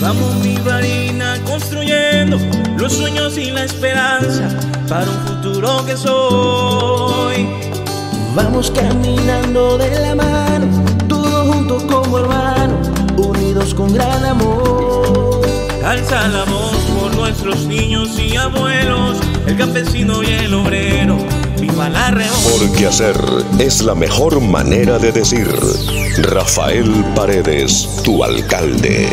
Vamos mi varina construyendo los sueños y la esperanza para un futuro que soy. Vamos caminando de la mano, todos juntos como hermanos, unidos con gran amor. Alza la voz por nuestros niños y abuelos, el campesino y el obrero. ¡Viva la revolución! Porque hacer es la mejor manera de decir. Rafael Paredes, tu alcalde.